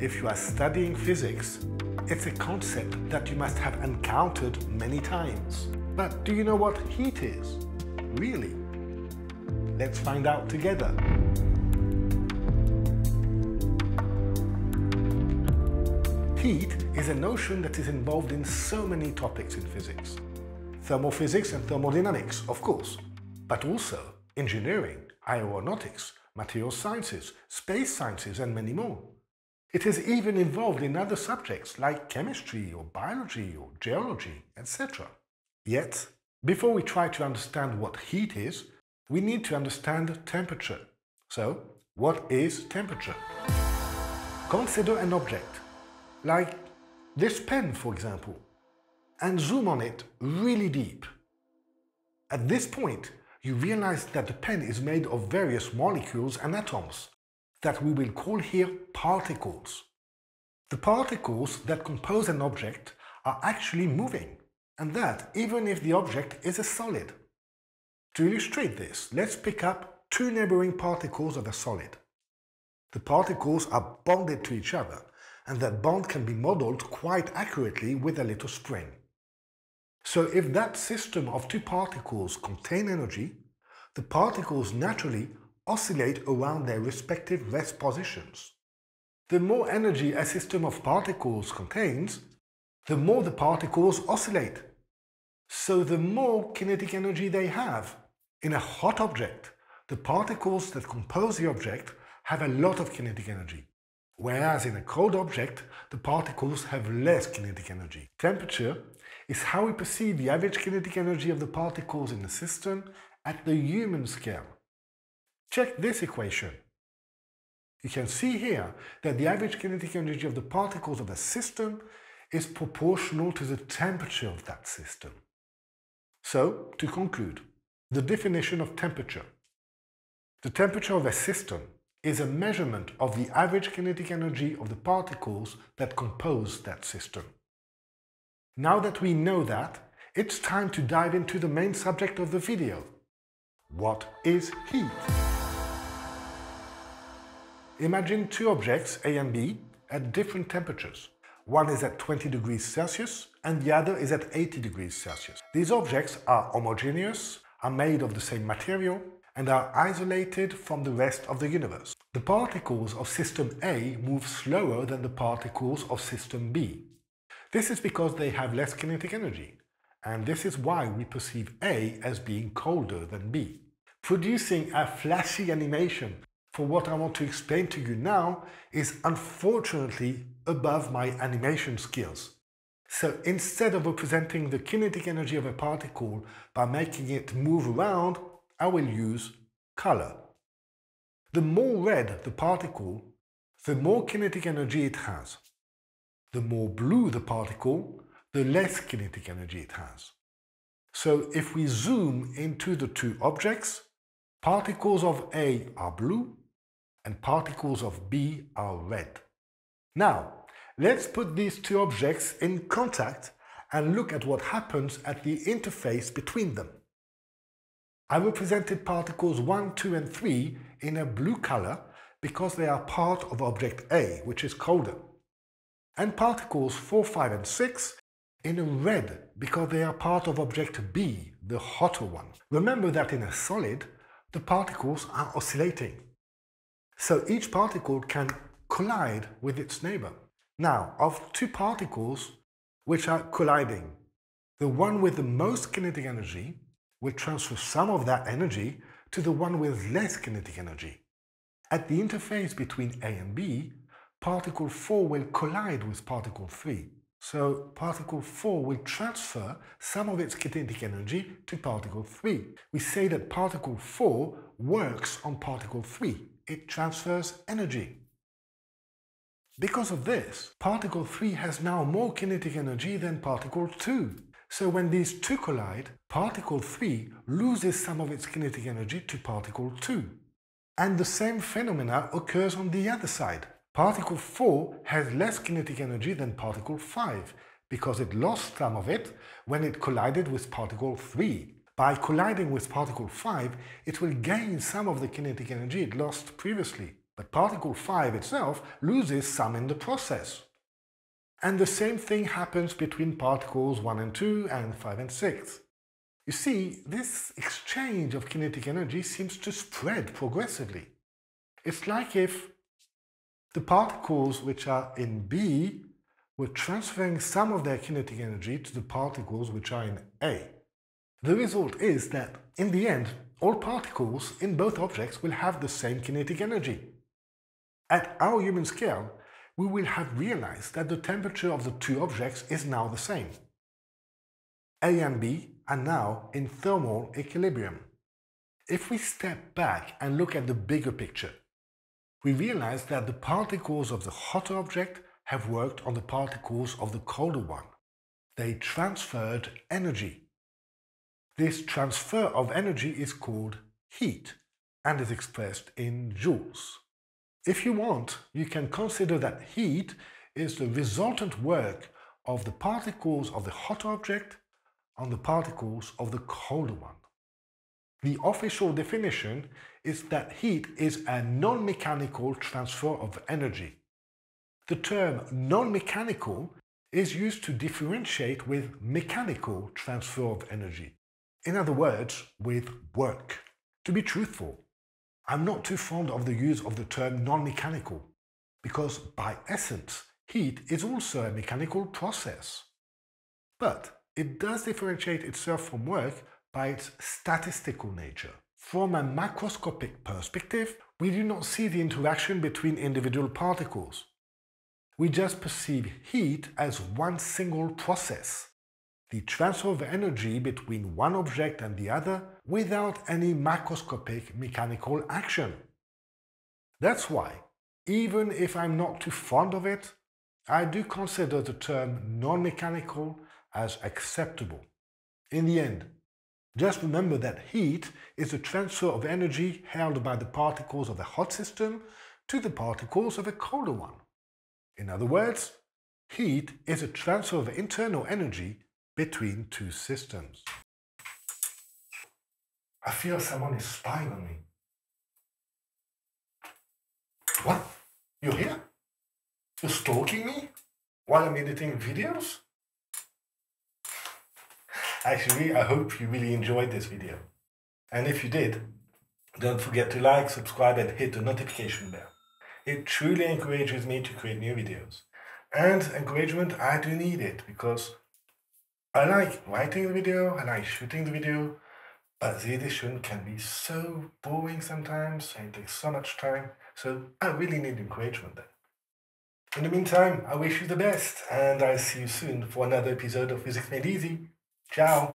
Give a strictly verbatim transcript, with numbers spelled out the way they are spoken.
If you are studying physics, it's a concept that you must have encountered many times. But do you know what heat is? Really? Let's find out together. Heat is a notion that is involved in so many topics in physics. Thermophysics and thermodynamics, of course, but also engineering, aeronautics, material sciences, space sciences, and many more. It is even involved in other subjects like chemistry or biology or geology, et cetera. Yet, before we try to understand what heat is, we need to understand temperature. So, what is temperature? Consider an object. Like this pen, for example, and zoom on it really deep. At this point, you realize that the pen is made of various molecules and atoms that we will call here particles. The particles that compose an object are actually moving, and that even if the object is a solid. To illustrate this, let's pick up two neighboring particles of a solid. The particles are bonded to each other, and that bond can be modeled quite accurately with a little spring. So if that system of two particles contain energy, the particles naturally oscillate around their respective rest positions. The more energy a system of particles contains, the more the particles oscillate. So the more kinetic energy they have. In a hot object, the particles that compose the object have a lot of kinetic energy. Whereas in a cold object, the particles have less kinetic energy. Temperature is how we perceive the average kinetic energy of the particles in the system at the Human scale. Check this equation. You can see here that the average kinetic energy of the particles of a system is proportional to the temperature of that system. So, to conclude, the definition of temperature. The temperature of a system is a measurement of the average kinetic energy of the particles that compose that system. Now that we know that, it's time to dive into the main subject of the video. What is heat? Imagine two objects, A and B, at different temperatures. One is at twenty degrees Celsius and the other is at eighty degrees Celsius. These objects are homogeneous, are made of the same material, and are isolated from the rest of the universe. The particles of system A move slower than the particles of system B. This is because they have less kinetic energy, and this is why we perceive A as being colder than B. Producing a flashy animation for what I want to explain to you now is unfortunately above my animation skills. So instead of representing the kinetic energy of a particle by making it move around, I will use color. The more red the particle, the more kinetic energy it has. The more blue the particle, the less kinetic energy it has. So if we zoom into the two objects, particles of A are blue and particles of B are red. Now, let's put these two objects in contact and look at what happens at the interface between them. I represented particles one, two and three in a blue color because they are part of object A, which is colder, and particles four, five and six in a red because they are part of object B, the hotter one. Remember that in a solid, the particles are oscillating, so each particle can collide with its neighbor. Now, of two particles which are colliding, the one with the most kinetic energy will transfer some of that energy to the one with less kinetic energy. At the interface between A and B, particle four will collide with particle three. So particle four will transfer some of its kinetic energy to particle three. We say that particle four works on particle three. It transfers energy. Because of this, particle three has now more kinetic energy than particle two. So when these two collide, particle three loses some of its kinetic energy to particle two. And the same phenomena occurs on the other side. Particle four has less kinetic energy than particle five because it lost some of it when it collided with particle three. By colliding with particle five, it will gain some of the kinetic energy it lost previously. But particle five itself loses some in the process. And the same thing happens between particles one and two and five and six. You see, this exchange of kinetic energy seems to spread progressively. It's like if the particles which are in B were transferring some of their kinetic energy to the particles which are in A. The result is that, in the end, all particles in both objects will have the same kinetic energy. At our human scale, we will have realized that the temperature of the two objects is now the same. A and B are now in thermal equilibrium. If we step back and look at the bigger picture, we realize that the particles of the hotter object have worked on the particles of the colder one. They transferred energy. This transfer of energy is called heat and is expressed in joules. If you want, you can consider that heat is the resultant work of the particles of the hot object on the particles of the colder one. The official definition is that heat is a non-mechanical transfer of energy. The term non-mechanical is used to differentiate with mechanical transfer of energy. In other words, with work. To be truthful, I'm not too fond of the use of the term non-mechanical, because by essence, heat is also a mechanical process. But it does differentiate itself from work by its statistical nature. From a macroscopic perspective, we do not see the interaction between individual particles. We just perceive heat as one single process, the transfer of energy between one object and the other without any macroscopic mechanical action. That's why, even if I'm not too fond of it, I do consider the term non-mechanical as acceptable. In the end, just remember that heat is the transfer of energy held by the particles of a hot system to the particles of a colder one. In other words, heat is a transfer of internal energy between two systems. I feel someone is spying on me. What? You're here? You're stalking me while I'm editing videos? Actually, I hope you really enjoyed this video. And if you did, don't forget to like, subscribe and hit the notification bell. It truly encourages me to create new videos. And encouragement, I do need it, because I like writing the video, I like shooting the video, but the edition can be so boring sometimes and takes so much time, so I really need encouragement there. In the meantime, I wish you the best, and I'll see you soon for another episode of Physics Made Easy. Ciao!